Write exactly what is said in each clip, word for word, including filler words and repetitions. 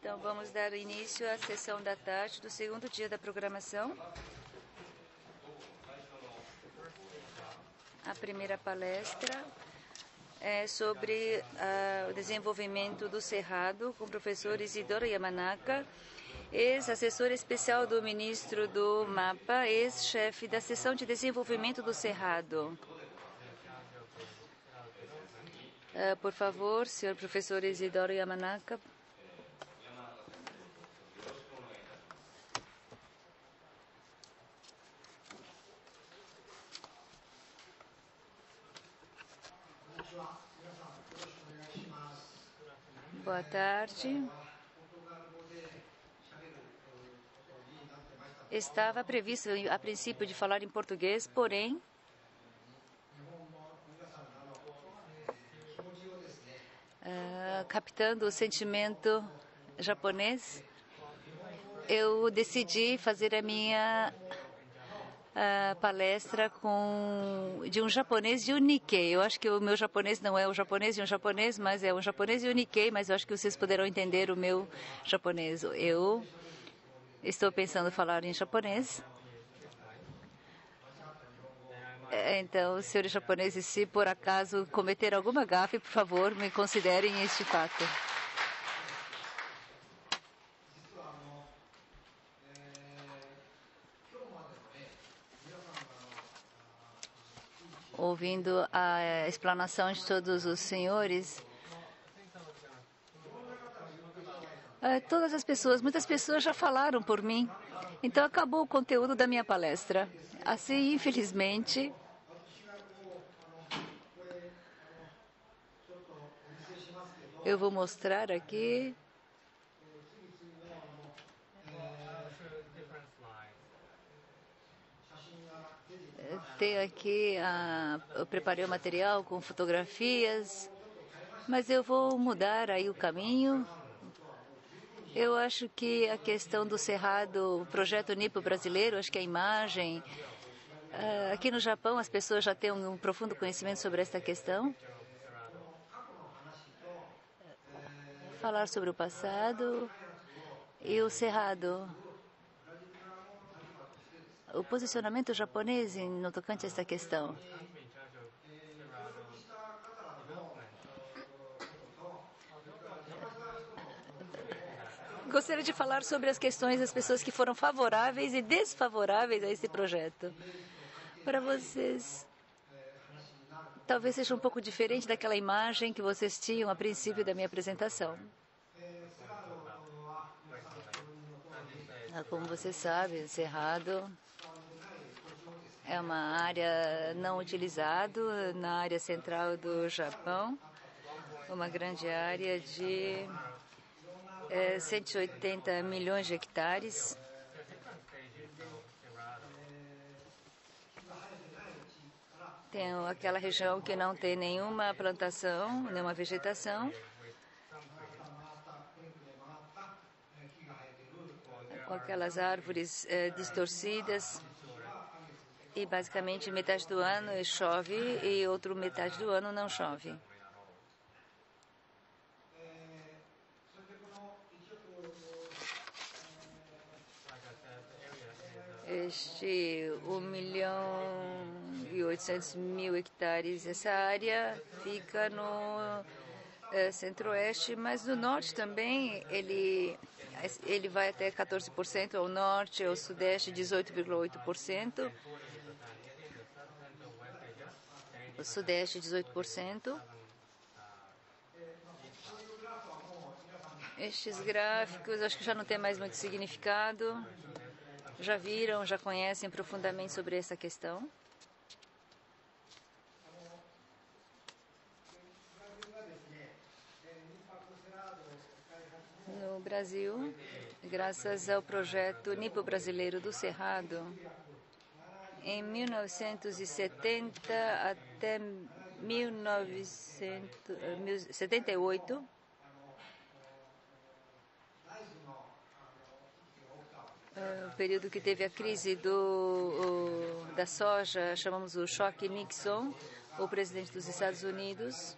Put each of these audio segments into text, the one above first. Então, vamos dar início à sessão da tarde do segundo dia da programação. A primeira palestra é sobre uh, o desenvolvimento do Cerrado, com o professor Isidoro Yamanaka, ex-assessor especial do ministro do Mapa, ex-chefe da seção de desenvolvimento do Cerrado. Uh, por favor, senhor professor Isidoro Yamanaka. Boa tarde. Estava previsto, a princípio, de falar em português, porém, Uh, captando o sentimento japonês, eu decidi fazer a minha uh, palestra com, de um japonês de um Nikkei. Eu acho que o meu japonês não é o japonês de um japonês, mas é um japonês de um Nikkei, mas eu acho que vocês poderão entender o meu japonês. Eu estou pensando em falar em japonês. Então, senhores japoneses, se por acaso cometer alguma gafe, por favor, me considerem este fato. Ouvindo a explanação de todos os senhores, todas as pessoas, muitas pessoas já falaram por mim. Então, acabou o conteúdo da minha palestra. Assim, infelizmente, eu vou mostrar aqui. Tenho aqui, a, eu preparei o material com fotografias, mas eu vou mudar aí o caminho. Eu acho que a questão do Cerrado, o projeto Nipo Brasileiro, acho que a imagem... Uh, aqui no Japão, as pessoas já têm um, um profundo conhecimento sobre esta questão. Falar sobre o passado e o Cerrado. O posicionamento japonês no tocante a esta questão. Gostaria de falar sobre as questões das pessoas que foram favoráveis e desfavoráveis a esse projeto. Para vocês, talvez seja um pouco diferente daquela imagem que vocês tinham a princípio da minha apresentação. Como vocês sabem, o Cerrado é uma área não utilizada na área central do Japão, uma grande área de cento e oitenta milhões de hectares. Tem aquela região que não tem nenhuma plantação, nenhuma vegetação, com aquelas árvores eh, distorcidas, e basicamente metade do ano chove e outra metade do ano não chove. Este um milhão e oitocentos mil hectares, essa área fica no é, centro-oeste, mas no norte também ele, ele vai até quatorze por cento, ao norte, ao sudeste dezoito vírgula oito por cento, o sudeste dezoito por cento. Estes gráficos acho que já não tem mais muito significado. Já viram, já conhecem profundamente sobre essa questão. No Brasil, graças ao projeto Nipo Brasileiro do Cerrado, em mil novecentos e setenta até mil novecentos e setenta e oito, o período que teve a crise do, o, da soja, chamamos o choque Nixon, o presidente dos Estados Unidos,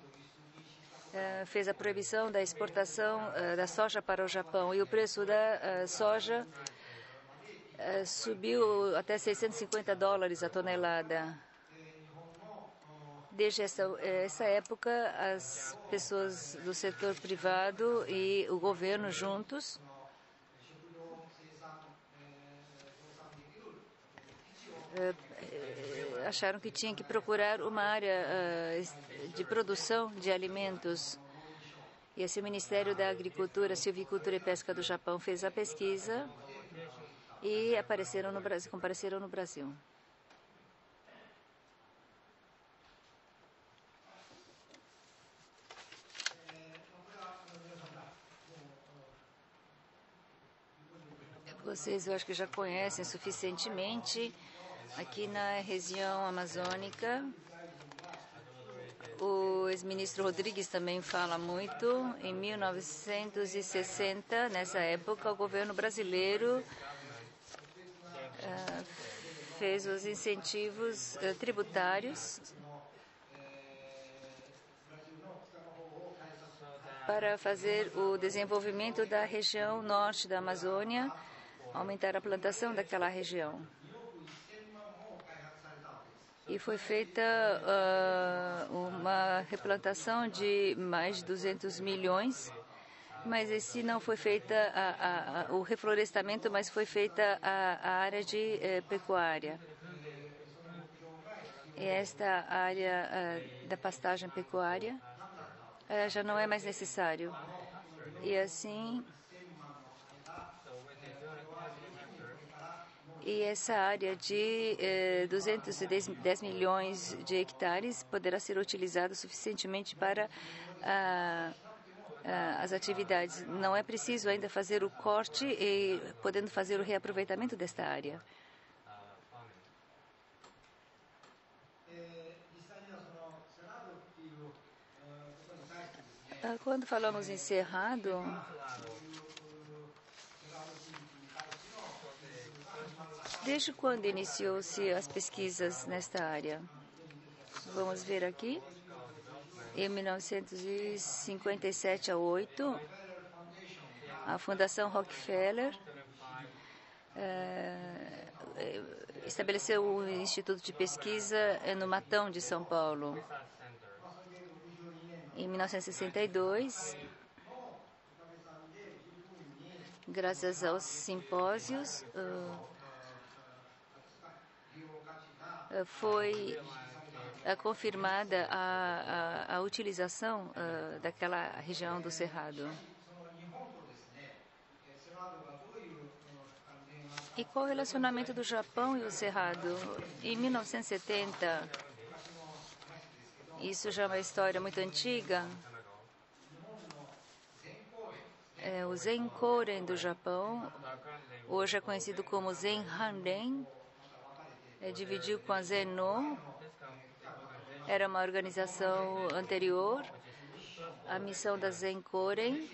uh, fez a proibição da exportação uh, da soja para o Japão, e o preço da uh, soja uh, subiu até seiscentos e cinquenta dólares a tonelada. Desde essa, essa época, as pessoas do setor privado e o governo juntos acharam que tinha que procurar uma área de produção de alimentos. E assim o Ministério da Agricultura, Silvicultura e Pesca do Japão fez a pesquisa e apareceram no Brasil, compareceram no Brasil. Vocês, eu acho que já conhecem suficientemente. Aqui na região amazônica, o ex-ministro Rodrigues também fala muito. Em mil novecentos e sessenta, nessa época, o governo brasileiro ah, fez os incentivos ah, tributários para fazer o desenvolvimento da região norte da Amazônia, aumentar a plantação daquela região. E foi feita uh, uma replantação de mais de duzentos milhões, mas esse não foi feita a, a, a, o reflorestamento, mas foi feita a, a área de eh, pecuária. E esta área uh, da pastagem pecuária uh, já não é mais necessário. E assim... E essa área de eh, duzentos e dez milhões de hectares poderá ser utilizada suficientemente para ah, ah, as atividades. Não é preciso ainda fazer o corte e podendo fazer o reaproveitamento desta área. Quando falamos em Cerrado, desde quando iniciou-se as pesquisas nesta área? Vamos ver aqui. Em mil novecentos e cinquenta e sete a oito, a Fundação Rockefeller eh, estabeleceu um instituto de pesquisa no Matão de São Paulo. Em mil novecentos e sessenta e dois, graças aos simpósios, uh, foi confirmada a, a, a utilização a, daquela região do Cerrado. E qual o relacionamento do Japão e o Cerrado? Em mil novecentos e setenta, isso já é uma história muito antiga, é, o Zenkōren do Japão, hoje é conhecido como Zenhanden, dividiu com a Zenō, era uma organização anterior. A missão da Zenkōren,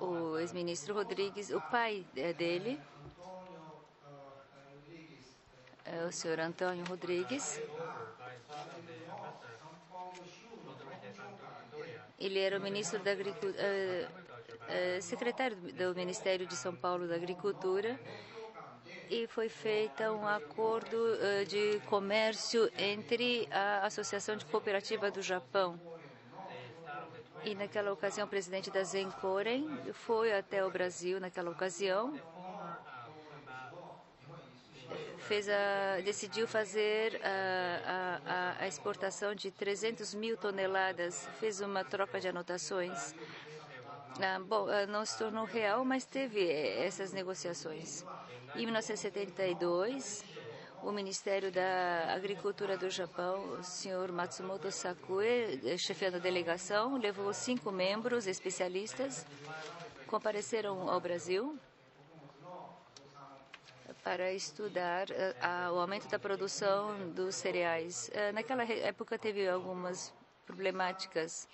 o ex-ministro Rodrigues, o pai dele, o senhor Antônio Rodrigues, ele era o ministro da Agricultura, secretário do Ministério de São Paulo da Agricultura, e foi feito um acordo de comércio entre a Associação de Cooperativa do Japão. E naquela ocasião o presidente da Zenkōren foi até o Brasil naquela ocasião, fez a, decidiu fazer a, a, a exportação de trezentas mil toneladas, fez uma troca de anotações. Ah, bom, não se tornou real, mas teve essas negociações. Em mil novecentos e setenta e dois, o Ministério da Agricultura do Japão, o senhor Matsumoto Sakue, chefiando a delegação, levou cinco membros especialistas, compareceram ao Brasil para estudar ah, o aumento da produção dos cereais. Ah, naquela época teve algumas problemáticas.